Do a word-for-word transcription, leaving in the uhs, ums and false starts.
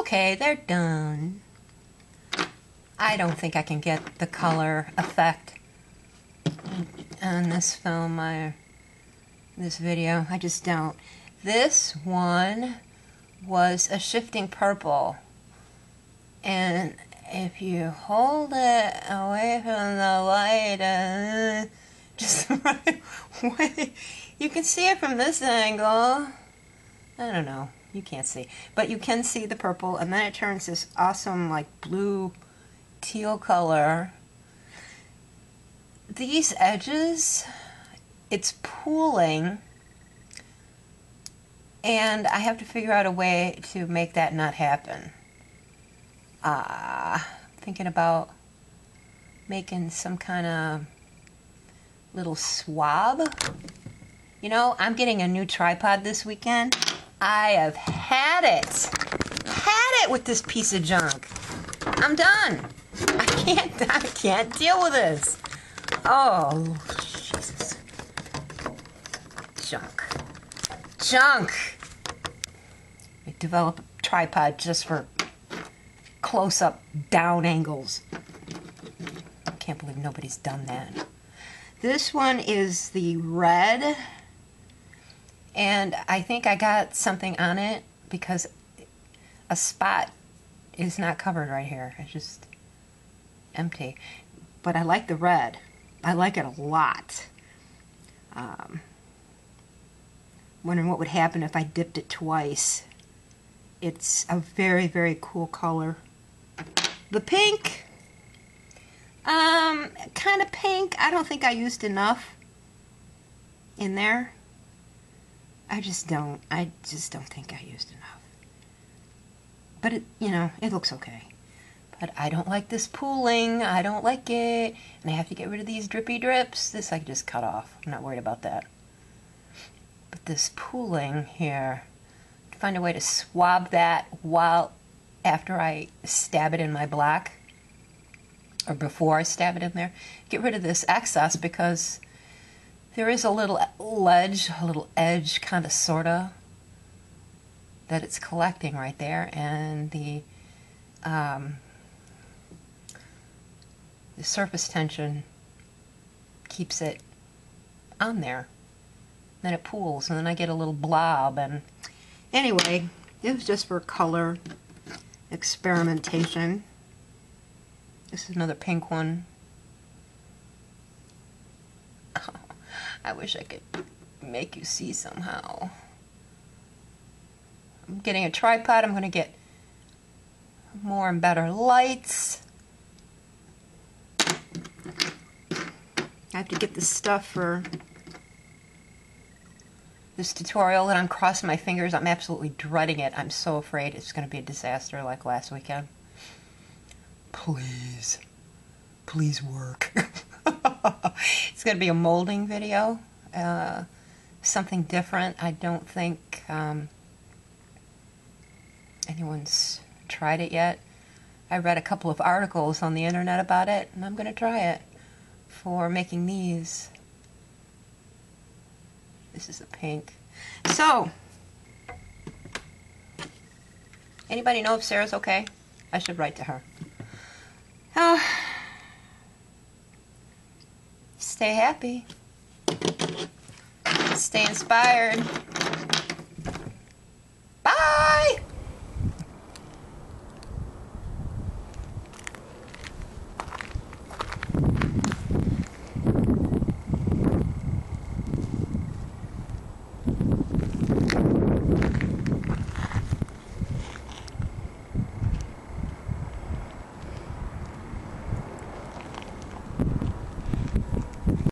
Okay, they're done. I don't think I can get the color effect on this film or this video. I just don't. This one was a shifting purple, and if you hold it away from the light, uh, just right away, you can see it from this angle. I don't know. You can't see. But you can see the purple, and then it turns this awesome, like, blue teal color. These edges, it's pooling, and I have to figure out a way to make that not happen. Uh, thinking about making some kind of little swab. You know, I'm getting a new tripod this weekend. I have had it. Had it with this piece of junk. I'm done. I can't, I can't deal with this. Oh, Jesus. Junk. Junk. I developed a tripod just for close-up, down angles. I can't believe nobody's done that. This one is the red, and I think I got something on it because a spot is not covered right here. It's just empty. But I like the red. I like it a lot. Um, wondering what would happen if I dipped it twice. It's a very, very cool color. The pink, um, kind of pink. I don't think I used enough in there. I just don't. I just don't think I used enough. But it, you know, it looks okay. But I don't like this pooling. I don't like it, and I have to get rid of these drippy drips. This I can just cut off. I'm not worried about that. But this pooling here, find a way to swab that while after I stab it in my black, or before I stab it in there. Get rid of this excess because there is a little ledge, a little edge kind of sorta that it's collecting right there, and the um, the surface tension keeps it on there. Then it pools, and then I get a little blob. And anyway, it was just for color experimentation. This is another pink one. Oh, I wish I could make you see somehow. I'm getting a tripod. I'm going to get more and better lights. I have to get this stuff for this tutorial that I'm crossing my fingers. I'm absolutely dreading it. I'm so afraid it's going to be a disaster like last weekend. Please. Please work. It's going to be a molding video. Uh, something different. I don't think um, anyone's tried it yet. I read a couple of articles on the internet about it, and I'm going to try it for making these. This is a pink. So, anybody know if Sarah's okay? I should write to her. Oh, stay happy. Stay inspired.